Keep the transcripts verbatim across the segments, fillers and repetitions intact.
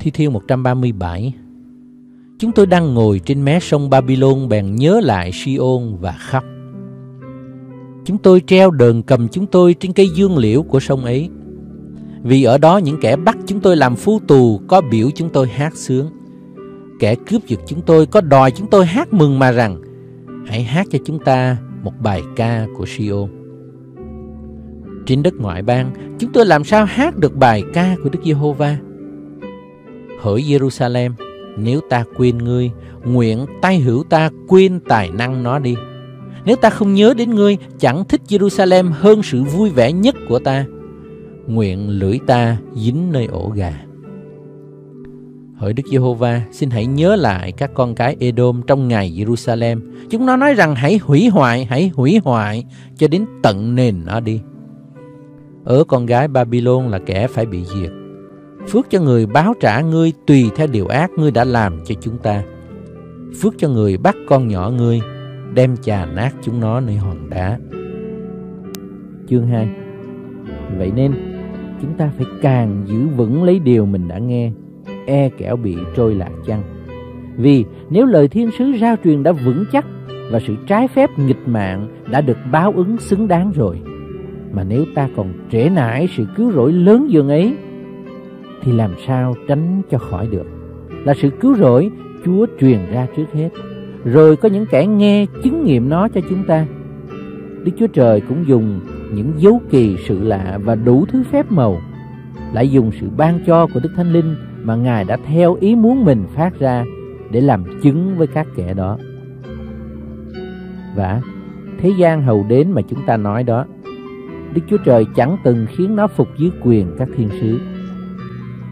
Thi Thiên một trăm ba mươi bảy. Chúng tôi đang ngồi trên mé sông Babylon bèn nhớ lại Si-ôn và khóc. Chúng tôi treo đờn cầm chúng tôi trên cây dương liễu của sông ấy. Vì ở đó những kẻ bắt chúng tôi làm phu tù có biểu chúng tôi hát sướng. Kẻ cướp giật chúng tôi có đòi chúng tôi hát mừng mà rằng: hãy hát cho chúng ta một bài ca của Si-ôn. Trên đất ngoại bang chúng tôi làm sao hát được bài ca của Đức Giê-hô-va? Hỡi Giê-ru-sa-lem, nếu ta quên ngươi, nguyện tay hữu ta quên tài năng nó đi. Nếu ta không nhớ đến ngươi, chẳng thích Giê-ru-sa-lem hơn sự vui vẻ nhất của ta. Nguyện lưỡi ta dính nơi ổ gà. Hỡi Đức Giê-hô-va, xin hãy nhớ lại các con cái Edom trong ngày Giê-ru-sa-lem. Chúng nó nói rằng: hãy hủy hoại, hãy hủy hoại cho đến tận nền nó đi. Ở con gái Babylon là kẻ phải bị diệt. Phước cho người báo trả ngươi tùy theo điều ác ngươi đã làm cho chúng ta. Phước cho người bắt con nhỏ ngươi, đem chà nát chúng nó nơi hòn đá. Chương hai. Vậy nên chúng ta phải càng giữ vững lấy điều mình đã nghe, e kẻo bị trôi lạc chăng. Vì nếu lời thiên sứ rao truyền đã vững chắc, và sự trái phép nghịch mạng đã được báo ứng xứng đáng rồi, mà nếu ta còn trễ nải sự cứu rỗi lớn dường ấy, thì làm sao tránh cho khỏi được? Là sự cứu rỗi Chúa truyền ra trước hết, rồi có những kẻ nghe chứng nghiệm nó cho chúng ta. Đức Chúa Trời cũng dùng những dấu kỳ sự lạ và đủ thứ phép màu, lại dùng sự ban cho của Đức Thánh Linh mà Ngài đã theo ý muốn mình phát ra để làm chứng với các kẻ đó. Và thế gian hầu đến mà chúng ta nói đó, Đức Chúa Trời chẳng từng khiến nó phục dưới quyền các thiên sứ.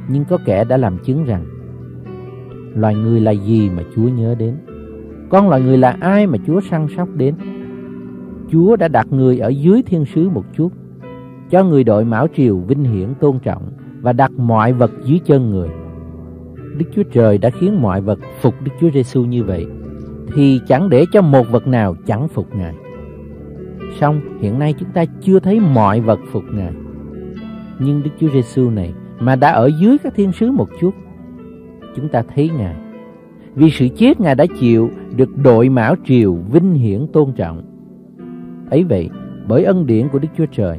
Nhưng có kẻ đã làm chứng rằng: loài người là gì mà Chúa nhớ đến? Con loài người là ai mà Chúa săn sóc đến? Chúa đã đặt người ở dưới thiên sứ một chút, cho người đội mão triều vinh hiển tôn trọng, và đặt mọi vật dưới chân người. Đức Chúa Trời đã khiến mọi vật phục Đức Chúa Giêsu như vậy, thì chẳng để cho một vật nào chẳng phục Ngài. Song hiện nay chúng ta chưa thấy mọi vật phục Ngài. Nhưng Đức Chúa Giêsu này mà đã ở dưới các thiên sứ một chút, chúng ta thấy Ngài. Vì sự chết Ngài đã chịu, được đội mão triều vinh hiển tôn trọng. Ấy vậy, bởi ân điển của Đức Chúa Trời,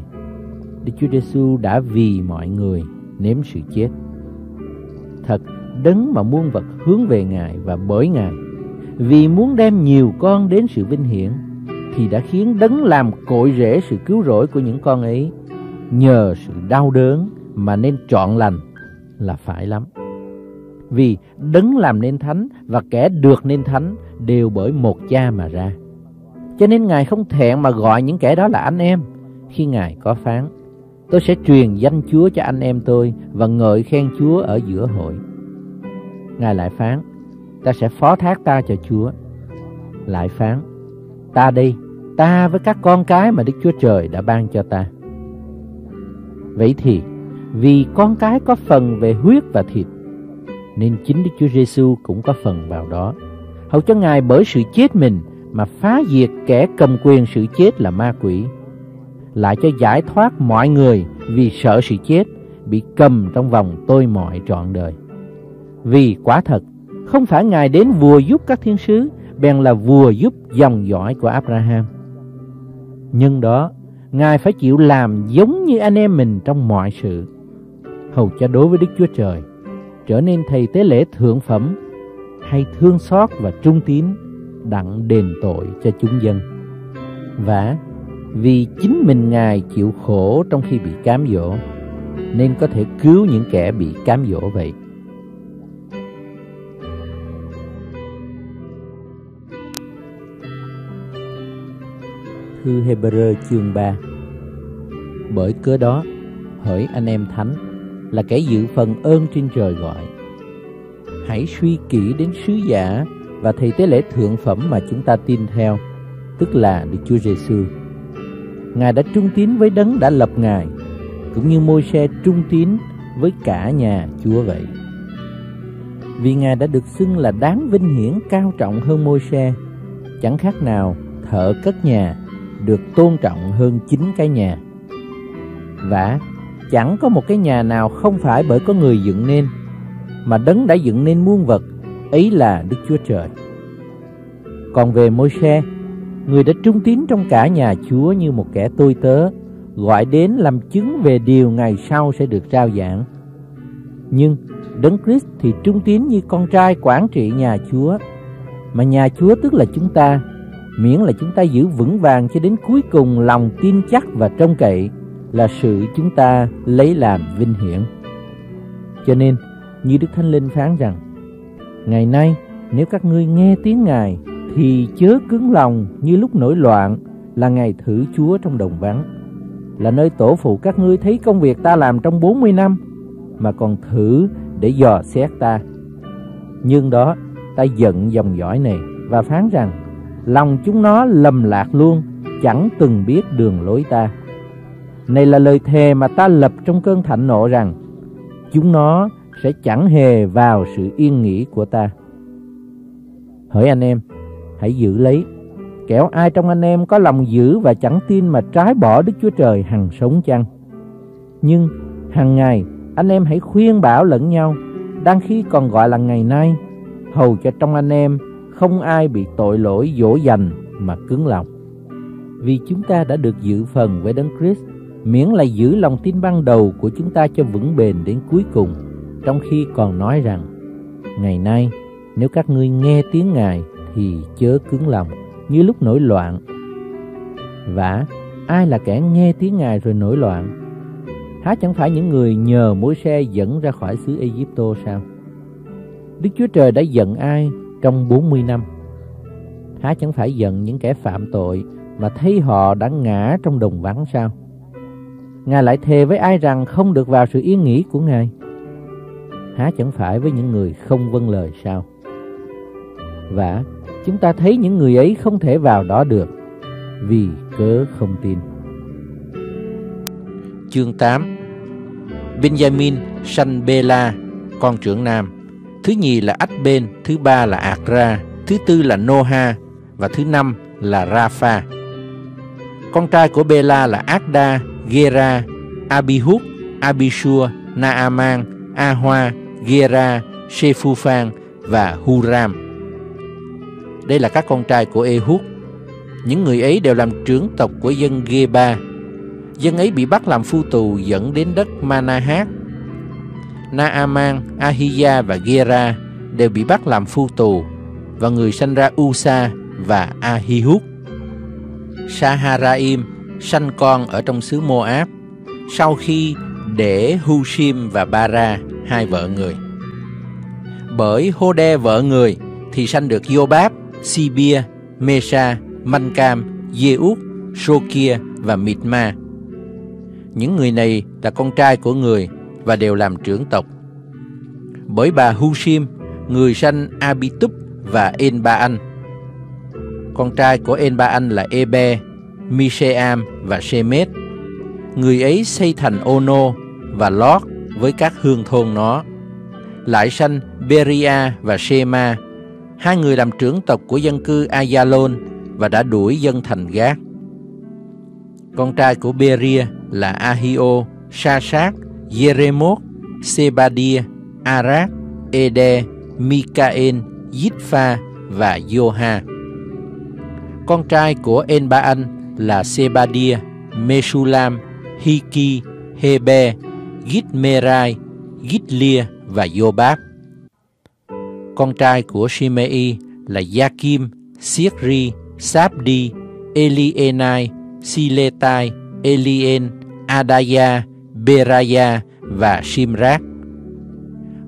Đức Chúa Giêsu đã vì mọi người nếm sự chết. Thật đấng mà muôn vật hướng về Ngài và bởi Ngài, vì muốn đem nhiều con đến sự vinh hiển, thì đã khiến đấng làm cội rễ sự cứu rỗi của những con ấy nhờ sự đau đớn mà nên trọn lành là phải lắm. Vì đấng làm nên thánh và kẻ được nên thánh đều bởi một cha mà ra. Cho nên Ngài không thẹn mà gọi những kẻ đó là anh em, khi Ngài có phán: tôi sẽ truyền danh Chúa cho anh em tôi, và ngợi khen Chúa ở giữa hội. Ngài lại phán: ta sẽ phó thác ta cho Chúa. Lại phán: ta đây, ta với các con cái mà Đức Chúa Trời đã ban cho ta. Vậy thì vì con cái có phần về huyết và thịt, nên chính Đức Chúa Giêsu cũng có phần vào đó, hầu cho Ngài bởi sự chết mình mà phá diệt kẻ cầm quyền sự chết là ma quỷ, lại cho giải thoát mọi người vì sợ sự chết, bị cầm trong vòng tôi mọi trọn đời. Vì quả thật, không phải Ngài đến vùa giúp các thiên sứ, bèn là vùa giúp dòng dõi của Abraham. Nhưng đó, Ngài phải chịu làm giống như anh em mình trong mọi sự, hầu cho đối với Đức Chúa Trời trở nên thầy tế lễ thượng phẩm, hay thương xót và trung tín, đặng đền tội cho chúng dân. Và vì chính mình Ngài chịu khổ trong khi bị cám dỗ, nên có thể cứu những kẻ bị cám dỗ vậy. Thư Hê-bơ-rơ chương ba. Bởi cớ đó, hỡi anh em thánh, là kẻ dự phần ơn trên trời gọi. hãy suy kỹ đến sứ giả và thầy tế lễ thượng phẩm mà chúng ta tin theo, tức là Đức Chúa Giêsu. Ngài đã trung tín với đấng đã lập Ngài, cũng như Môi-se trung tín với cả nhà Chúa vậy. Vì Ngài đã được xưng là đáng vinh hiển cao trọng hơn Môi-se, chẳng khác nào thợ cất nhà được tôn trọng hơn chính cái nhà. Vả, chẳng có một cái nhà nào không phải bởi có người dựng nên, mà đấng đã dựng nên muôn vật, ấy là Đức Chúa Trời. Còn về Môi-se, người đã trung tín trong cả nhà Chúa như một kẻ tôi tớ, gọi đến làm chứng về điều ngày sau sẽ được rao giảng. Nhưng Đấng Christ thì trung tín như con trai quản trị nhà Chúa, mà nhà Chúa tức là chúng ta, miễn là chúng ta giữ vững vàng cho đến cuối cùng lòng tin chắc và trông cậy, là sự chúng ta lấy làm vinh hiển. Cho nên, như Đức Thánh Linh phán rằng, ngày nay nếu các ngươi nghe tiếng Ngài thì chớ cứng lòng như lúc nổi loạn, là ngày thử Chúa trong đồng vắng, là nơi tổ phụ các ngươi thấy công việc ta làm trong bốn mươi năm, mà còn thử để dò xét ta. Nhưng đó, ta giận dòng dõi này và phán rằng, lòng chúng nó lầm lạc luôn, chẳng từng biết đường lối ta. Này là lời thề mà ta lập trong cơn thạnh nộ rằng, chúng nó sẽ chẳng hề vào sự yên nghỉ của ta. Hỡi anh em, hãy giữ lấy, kẻo ai trong anh em có lòng giữ và chẳng tin mà trái bỏ Đức Chúa Trời hằng sống chăng. Nhưng hằng ngày anh em hãy khuyên bảo lẫn nhau, đang khi còn gọi là ngày nay, hầu cho trong anh em không ai bị tội lỗi dỗ dành mà cứng lòng. Vì chúng ta đã được dự phần với Đấng Christ, miễn là giữ lòng tin ban đầu của chúng ta cho vững bền đến cuối cùng, trong khi còn nói rằng, ngày nay nếu các ngươi nghe tiếng Ngài thì chớ cứng lòng như lúc nổi loạn. Vả, ai là kẻ nghe tiếng Ngài rồi nổi loạn? Há chẳng phải những người nhờ Môi-se dẫn ra khỏi xứ Ai-cập sao? Đức Chúa Trời đã giận ai trong bốn mươi năm? Há chẳng phải giận những kẻ phạm tội mà thấy họ đã ngã trong đồng vắng sao? Ngài lại thề với ai rằng không được vào sự yên nghỉ của Ngài? Há chẳng phải với những người không vâng lời sao? Vả, chúng ta thấy những người ấy không thể vào đó được vì cớ không tin. Chương tám. Benjamin sanh Bela, con trưởng nam. Thứ nhì là Ách-bên, thứ ba là Ạc-ra, thứ tư là Nô-ha, và thứ năm là Ra-pha. Con trai của Bela là Ác-đa, Gê-ra, Abi-hút, Abi-sua, Na-a-man, A-hoa, Gê-ra, Sê-phu-phan và Hu-ram. Đây là các con trai của Ê-hút. Những người ấy đều làm trưởng tộc của dân Gê-ba. Dân ấy bị bắt làm phu tù dẫn đến đất Ma-na-hát. Na-a-man, Ahiya và Gê-ra đều bị bắt làm phu tù, và người sanh ra U-sa và Ahi-hút. Sa-ha-ra-im sanh con ở trong xứ Mô-áp, sau khi để Hu-sim và Ba-ra, hai vợ người. Bởi Hô-đe vợ người thì sanh được Giô-báp, Si-bia, Mê-sa, Man-cam, Giê-út, Sô-kia và Mịt-ma. Những người này là con trai của người và đều làm trưởng tộc. Bởi bà Hu-sim, người sanh Abitub và En-ba-an. Con trai của En-ba-an là Ê-be, Mi-se-am và Shemet. Người ấy xây thành Ô-nô và Lót với các hương thôn nó. Lại sanh Beria và Shema, hai người làm trưởng tộc của dân cư Ayalon và đã đuổi dân thành Gác. Con trai của Beria là Ahio, Sa-sát, Jeremoth, Sebadia, Arat, Ede, Mikael, Yitfa và Yoha. Con trai của En-ba-an là Sebadia, Mesulam, Hiki, Hebe, Gitmerai, Gitlia và Yobab. Con trai của Shimei là Yakim, Siekri, Sabdi, Elienai, Siletai, Elien, Adaya, Beraya và Shimrat.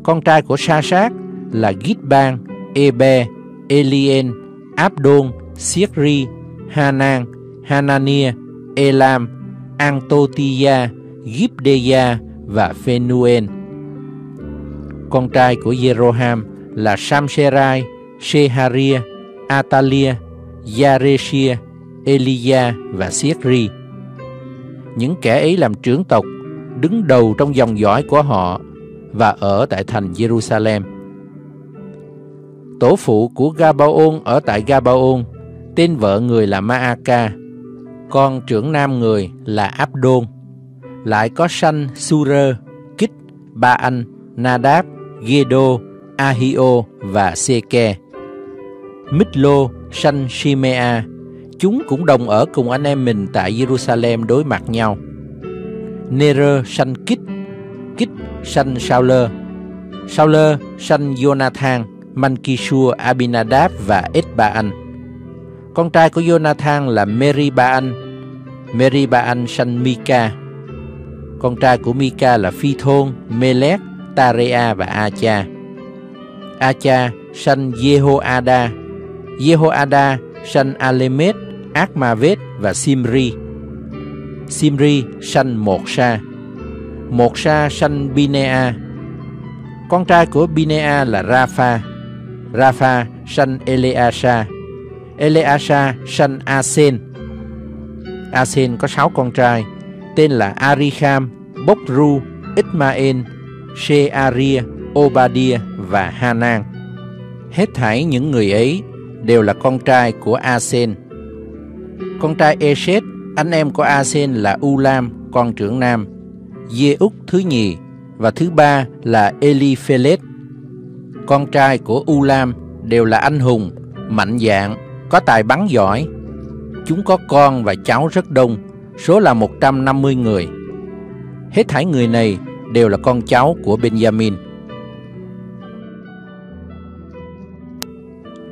Con trai của Sa-sát là Gitban, Ebe, Elien, Abdon, Siekri, Hanan, Hanania, Elam, Antotia, Gibdeya và Phenuen. Con trai của Jeroham là Samserai, Sheharia, Atalia, Yareshia, Elia và Siegri. Những kẻ ấy làm trưởng tộc, đứng đầu trong dòng dõi của họ và ở tại thành Jerusalem. Tổ phụ của Gabaôn ở tại Gabaôn, tên vợ người là Ma-a-ca, con trưởng nam người là Abdon. Lại có Sanh, Su-rơ, Kích, Ba-anh, Nadab, Ghe-đô, Ahio và Sê-ke. Mít-lô, Sanh, Shimea, chúng cũng đồng ở cùng anh em mình tại Jerusalem đối mặt nhau. Nê-rơ, Sanh, Kích, Kích, Sanh, Sao-lơ, Sao-lơ, Sanh, Jonathan, Man-ki-sua, Abinadab và Ết-ba-anh. Con trai của Jonathan là Meri-ba-anh, Meri-ba-anh, Sanh, Mi-ca. Con trai của Mi-ca là Phi-thôn, Mê-lét, Ta-rê-a và A-cha. A-cha sanh Jehoada, Jehoada sanh Alemet, Ác-ma-vết và Simri. Simri sanh Một-sa, Một-sa sanh Binea. Con trai của Binea là Rapha, Rapha sanh Eleasa, Eleasa sanh Asen. Asen có sáu con trai, tên là Arikham, Bokru, Ismael, Shearia, Obadia và Hanan. Hết thảy những người ấy đều là con trai của Asen. Con trai Esed, anh em của Asen là Ulam, con trưởng nam, Giê-úc thứ nhì và thứ ba là Eliphelet. Con trai của Ulam đều là anh hùng, mạnh dạn, có tài bắn giỏi. Chúng có con và cháu rất đông, số là một trăm năm mươi người. Hết thảy người này đều là con cháu của Benjamin.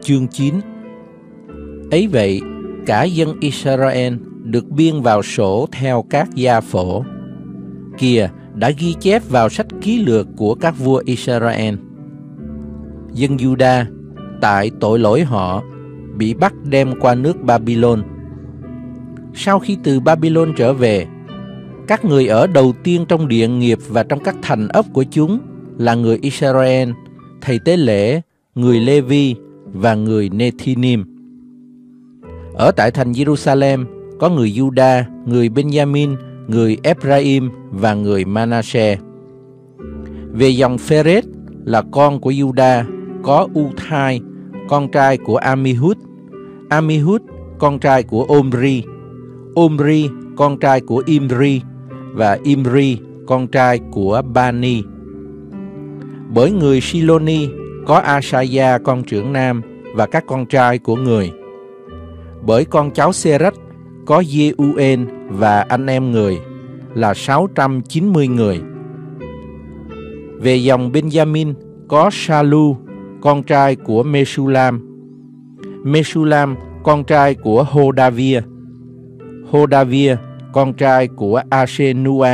Chương chín. Ấy vậy, cả dân Israel được biên vào sổ theo các gia phổ. Kìa, đã ghi chép vào sách ký lược của các vua Israel. Dân Juda, tại tội lỗi họ, bị bắt đem qua nước Babylon. Sau khi từ Babylon trở về, các người ở đầu tiên trong địa nghiệp và trong các thành ấp của chúng là người Israel, thầy tế lễ, người Lê-vi và người Nê-thi-nim. Ở tại thành Jerusalem có người Juda, người Benjamin, người Ephraim và người Manasseh. Về dòng Phêrết là con của Juda, có U-thai, con trai của Amihud, Amihud con trai của Omri, Omri con trai của Imri và Imri con trai của Bani. Bởi người Shiloni có Asaya con trưởng nam và các con trai của người. Bởi con cháu Serach có Jeuen và anh em người là sáu trăm chín mươi người. Về dòng Benjamin có Shalu con trai của Mesulam, Mesulam con trai của Hodavia, Hodavia con trai của Asenua.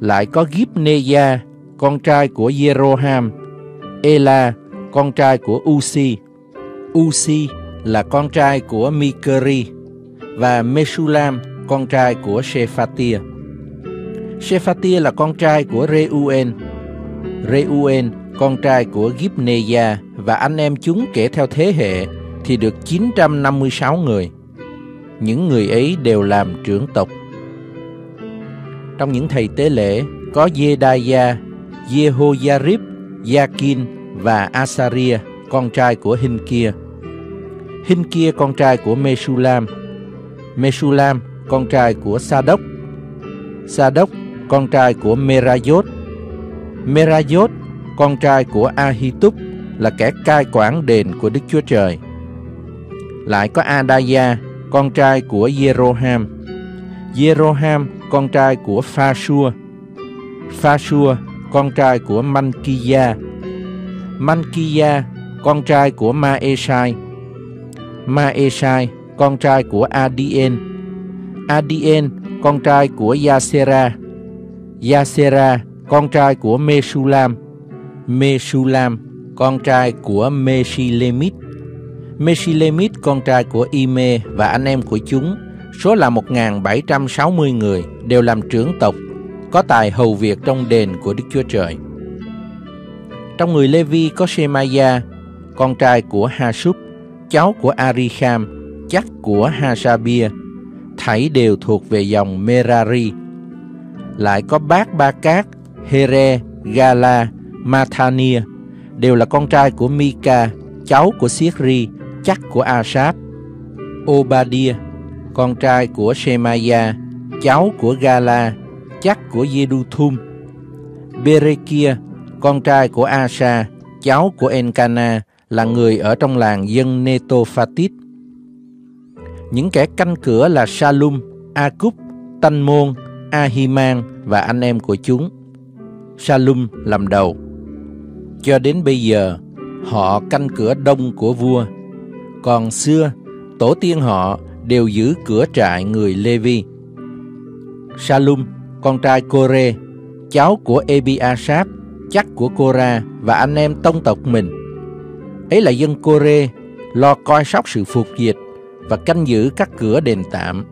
Lại có Gibneia con trai của Jeroham, Ela con trai của Usi, Usi là con trai của Mikeri và Mesulam con trai của Shephatia. Shephatia là con trai của Reuel, Reuel con trai của Gibneia và anh em chúng kể theo thế hệ thì được chín trăm năm mươi sáu người. Những người ấy đều làm trưởng tộc. Trong những thầy tế lễ có Jedaya, Jehoiarib, Yakin và Asaria con trai của Hinkia, Hinkia con trai của Mesulam, Mesulam con trai của Sadok, Sadok con trai của Merayot, Merayot con trai của Ahitub là kẻ cai quản đền của Đức Chúa Trời. Lại có Adaya con trai của Jeroham, Jeroham con trai của Phasua, Phasua con trai của Mankia, Mankia con trai của Maesai, Maesai con trai của Adien, Adien con trai của Yasera, Yasera con trai của Mesulam, Mesulam con trai của Mesilemit, Mesilemit con trai của Ime và anh em của chúng, số là một nghìn bảy trăm sáu mươi người, đều làm trưởng tộc, có tài hầu việc trong đền của Đức Chúa Trời. Trong người Lê-vi có Shemaya, con trai của Ha-súp, cháu của Arikham, chắc của Ha-sa-bia, thảy đều thuộc về dòng Merari. Lại có Bác Ba Cát, Here, Gala, Mathania, đều là con trai của Mika, cháu của Siết-ri, chắc của Asap. Obadia, con trai của Shemaya, cháu của Gala, chắc của Jeduthum. Berekia, con trai của Asa, cháu của Enkana, là người ở trong làng dân Netophatit. Những kẻ canh cửa là Salum, Akub, Tanh Môn, Ahiman và anh em của chúng. Salum làm đầu. Cho đến bây giờ, họ canh cửa đông của vua. Còn xưa, tổ tiên họ đều giữ cửa trại người Lê-vi. Salum, con trai Cô-rê, cháu của Ebi-a-sáp, chắc của Cô-ra và anh em tông tộc mình. Ấy là dân Cô-rê, lo coi sóc sự phục dịch và canh giữ các cửa đền tạm.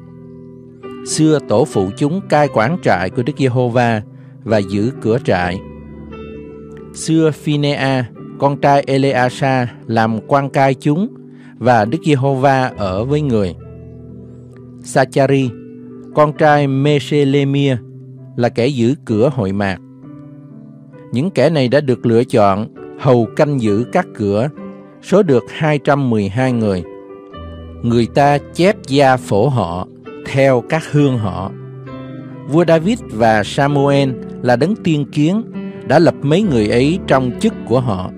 Xưa tổ phụ chúng cai quản trại của Đức Giê-hô-va và giữ cửa trại. Xưa Phinea, con trai Eleasa, làm quan cai chúng, và Đức Giê-hô-va ở với người. Sachari, con trai Mê-sê-lê-mia, là kẻ giữ cửa hội mạc. Những kẻ này đã được lựa chọn hầu canh giữ các cửa, số được hai trăm mười hai người. Người ta chép gia phổ họ theo các hương họ. Vua David và Samuel là đấng tiên kiến đã lập mấy người ấy trong chức của họ.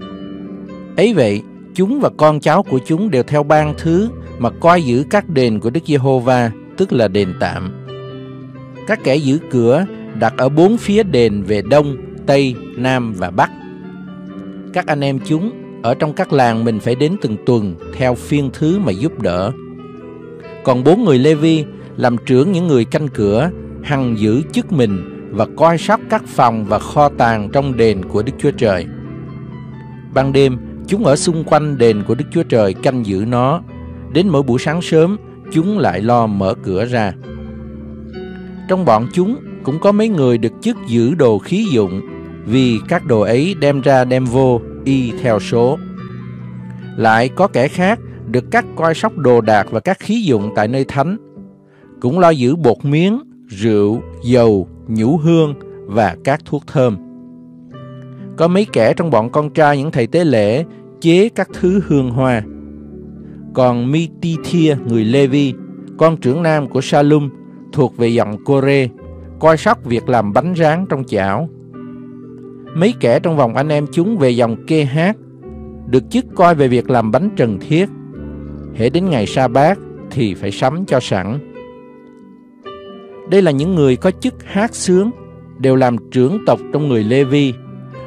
Ấy vậy, chúng và con cháu của chúng đều theo ban thứ mà coi giữ các đền của Đức Giê-hô-va, tức là đền tạm. Các kẻ giữ cửa đặt ở bốn phía đền về đông, tây, nam và bắc. Các anh em chúng ở trong các làng mình phải đến từng tuần theo phiên thứ mà giúp đỡ. Còn bốn người Lê-vi làm trưởng những người canh cửa, hằng giữ chức mình và coi sóc các phòng và kho tàng trong đền của Đức Chúa Trời. Ban đêm, chúng ở xung quanh đền của Đức Chúa Trời canh giữ nó. Đến mỗi buổi sáng sớm, chúng lại lo mở cửa ra. Trong bọn chúng cũng có mấy người được chức giữ đồ khí dụng, vì các đồ ấy đem ra đem vô y theo số. Lại có kẻ khác được các coi sóc đồ đạc và các khí dụng tại nơi thánh, cũng lo giữ bột miếng, rượu, dầu, nhũ hương và các thuốc thơm. Có mấy kẻ trong bọn con trai những thầy tế lễ chế các thứ hương hoa. Còn Mi-ti-thia người Lê-vi, con trưởng nam của Salum, thuộc về dòng Cô-rê, coi sóc việc làm bánh rán trong chảo. Mấy kẻ trong vòng anh em chúng về dòng Kê-hát được chức coi về việc làm bánh trần thiết. Hễ đến ngày Sa-bát thì phải sắm cho sẵn. Đây là những người có chức hát sướng, đều làm trưởng tộc trong người Lê-vi,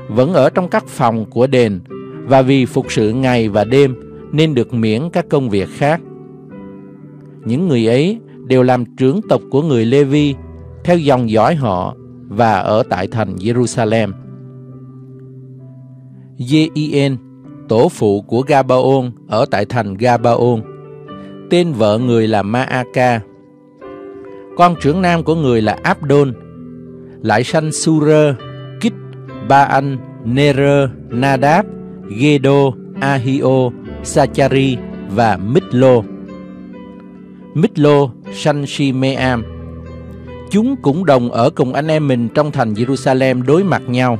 vẫn ở trong các phòng của đền, và vì phục sự ngày và đêm nên được miễn các công việc khác. Những người ấy đều làm trưởng tộc của người Lê-vi theo dòng dõi họ và ở tại thành Giê-ru-sa-lem. Giê-i-en, tổ phụ của Ga-ba-ôn, ở tại thành Ga-ba-ôn. Tên vợ người là Ma-a-ca. Con trưởng nam của người là Abdon. Lại sanh Su-rơ, Kít, Ba-anh, Nê-rơ, Nadab, Ghê-đô, A-hi-ô, Sa-chari và Mít-lô. Mít-lô sanh Shi-mê-am. Chúng cũng đồng ở cùng anh em mình trong thành Giê-ru-sa-lem đối mặt nhau.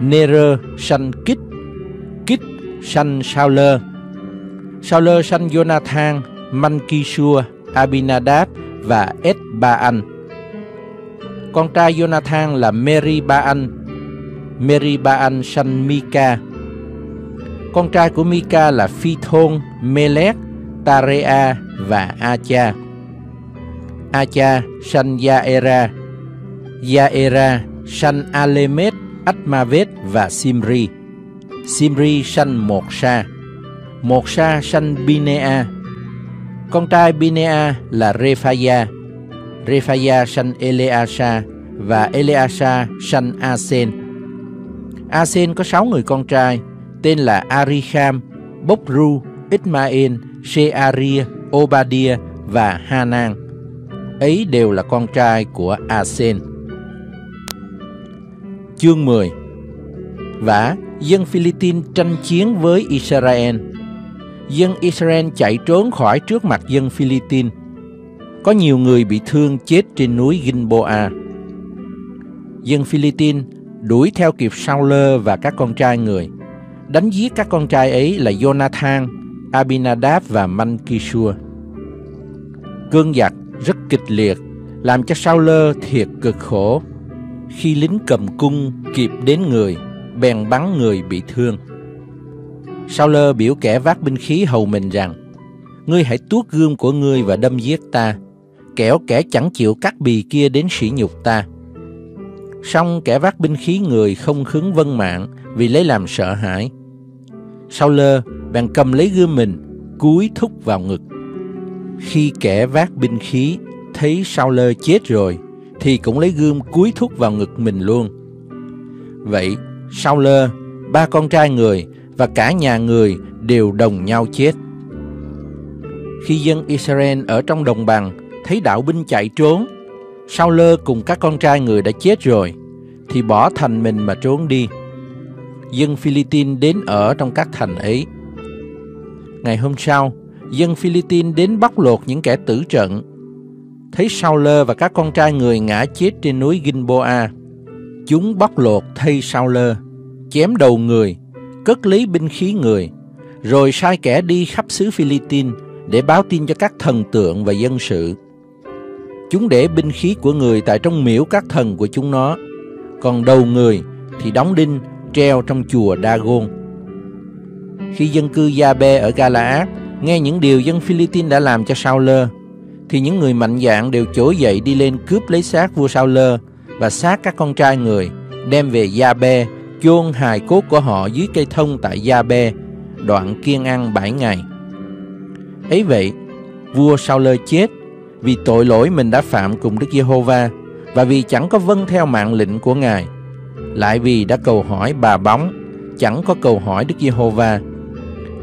Nê-rơ sanh Kít, Kít sanh Sao-lơ. Sao-lơ sanh Jonathan, Man-ki-sua, Abinadab và Et-ba-anh. Con trai Jonathan là Meri-ba-anh. Meri-ba-anh sanh Mika. Con trai của Mika là Phi-thôn, Melech, Tarea và Acha. Acha sanh Gia-era. Gia-era sanh Alemet, Atmavet và Simri. Simri sanh Một-sa. Một-sa sanh Binea. Con trai Binea là Rephaya. Rephaya sanh Eleasa và Eleasa sanh Asen. Asen có sáu người con trai, tên là Arikham, Bốc-ru, Ismael, Shearia, Obadia và Hanan. Ấy đều là con trai của Asen. Chương mười. Vả, dân Phi-li-tin tranh chiến với Israel. Dân Israel chạy trốn khỏi trước mặt dân Phi-li-tin. Có nhiều người bị thương chết trên núi Gilboa. Dân Phi-li-tin đuổi theo kịp Sau-lơ và các con trai người. Đánh giết các con trai ấy là Jonathan, Abinadab và Man-ki-shua. Cơn giặc rất kịch liệt, làm cho Sau-lơ thiệt cực khổ. Khi lính cầm cung kịp đến người, bèn bắn người bị thương. Sau-lơ biểu kẻ vác binh khí hầu mình rằng: Ngươi hãy tuốt gươm của ngươi và đâm giết ta, kẻo kẻ chẳng chịu cắt bì kia đến sỉ nhục ta. Song kẻ vác binh khí người không khứng vâng mạng vì lấy làm sợ hãi. Sau-lơ bèn cầm lấy gươm mình, cúi thúc vào ngực. Khi kẻ vác binh khí thấy Sau-lơ chết rồi, thì cũng lấy gươm cúi thúc vào ngực mình luôn. Vậy Sau-lơ, ba con trai người và cả nhà người đều đồng nhau chết. Khi dân Israel ở trong đồng bằng thấy đạo binh chạy trốn, Sau-lơ cùng các con trai người đã chết rồi, thì bỏ thành mình mà trốn đi. Dân Phi-li-tin đến ở trong các thành ấy. Ngày hôm sau, dân Phi-li-tin đến bóc lột những kẻ tử trận. Thấy Sau-lơ và các con trai người ngã chết trên núi Gilboa, chúng bóc lột thay Sau-lơ, chém đầu người, cất lấy binh khí người, rồi sai kẻ đi khắp xứ Phi-li-tin để báo tin cho các thần tượng và dân sự. Chúng để binh khí của người tại trong miễu các thần của chúng nó, còn đầu người thì đóng đinh treo trong chùa Đa-gôn. Khi dân cư Gia-bê ở Ga-la-át nghe những điều dân Phi-li-tin đã làm cho Sau-lơ, thì những người mạnh dạn đều trỗi dậy đi lên cướp lấy xác vua Sau-lơ và xác các con trai người, đem về Gia-bê, chôn hài cốt của họ dưới cây thông tại Gia-bê, đoạn kiêng ăn bảy ngày. Ấy vậy, vua Sau-lơ chết vì tội lỗi mình đã phạm cùng Đức Giê-hô-va và vì chẳng có vâng theo mạng lệnh của Ngài, lại vì đã cầu hỏi bà bóng, chẳng có cầu hỏi Đức Giê-hô-va.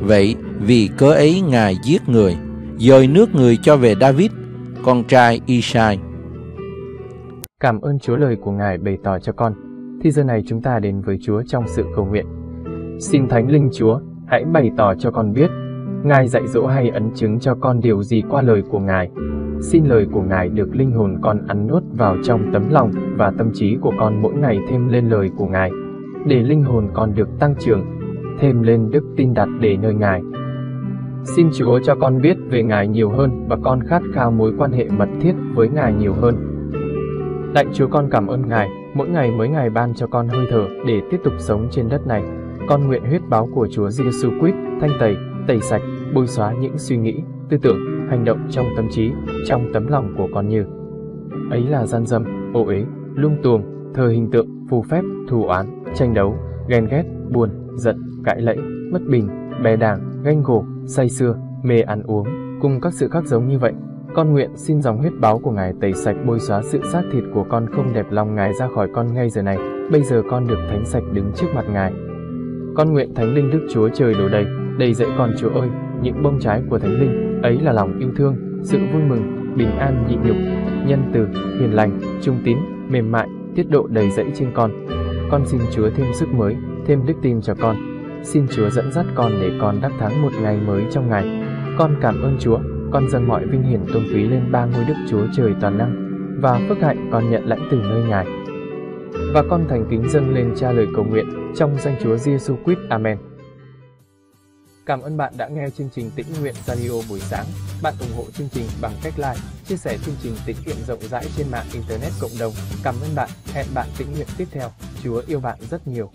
Vậy vì cớ ấy Ngài giết người, dời nước người cho về David, con trai Y-sai. Cảm ơn Chúa, lời của Ngài bày tỏ cho con. Thì giờ này chúng ta đến với Chúa trong sự cầu nguyện. Xin Thánh Linh Chúa hãy bày tỏ cho con biết Ngài dạy dỗ hay ấn chứng cho con điều gì qua lời của Ngài. Xin lời của Ngài được linh hồn con ăn nuốt vào trong tấm lòng và tâm trí của con mỗi ngày thêm lên lời của Ngài, để linh hồn con được tăng trưởng, thêm lên đức tin đặt để nơi Ngài. Xin Chúa cho con biết về Ngài nhiều hơn và con khát khao mối quan hệ mật thiết với Ngài nhiều hơn. Lạy Chúa, con cảm ơn Ngài, mỗi ngày mới Ngài ban cho con hơi thở để tiếp tục sống trên đất này. Con nguyện huyết báo của Chúa Giêsu Christ thanh tẩy, tẩy sạch, bôi xóa những suy nghĩ, tư tưởng, hành động trong tâm trí, trong tấm lòng của con như ấy là gian dâm, ô uế, lung tuồng, thờ hình tượng, phù phép, thù oán, tranh đấu, ghen ghét, buồn, giận, cãi lẫy, bất bình, bè đảng, ganh gổ, say sưa, mê ăn uống, cùng các sự khác giống như vậy. Con nguyện xin dòng huyết báu của Ngài tẩy sạch bôi xóa sự xác thịt của con không đẹp lòng Ngài ra khỏi con ngay giờ này. Bây giờ con được thánh sạch đứng trước mặt Ngài. Con nguyện Thánh Linh Đức Chúa Trời đổ đầy, đầy dẫy con. Chúa ơi, những bông trái của Thánh Linh ấy là lòng yêu thương, sự vui mừng, bình an nhịn nhục, nhân từ, hiền lành, trung tín, mềm mại, tiết độ đầy dẫy trên con. Con xin Chúa thêm sức mới, thêm đức tin cho con. Xin Chúa dẫn dắt con để con đắc thắng một ngày mới trong Ngài. Con cảm ơn Chúa, con dâng mọi vinh hiển tôn quý lên ba ngôi Đức Chúa Trời toàn năng và phước hạnh con nhận lãnh từ nơi Ngài. Và con thành kính dâng lên Cha lời cầu nguyện trong danh Chúa Giêsu Christ. Amen. Cảm ơn bạn đã nghe chương trình Tĩnh Nguyện Radio buổi sáng. Bạn ủng hộ chương trình bằng cách like, chia sẻ chương trình tĩnh nguyện rộng rãi trên mạng Internet cộng đồng. Cảm ơn bạn, hẹn bạn tĩnh nguyện tiếp theo. Chúa yêu bạn rất nhiều.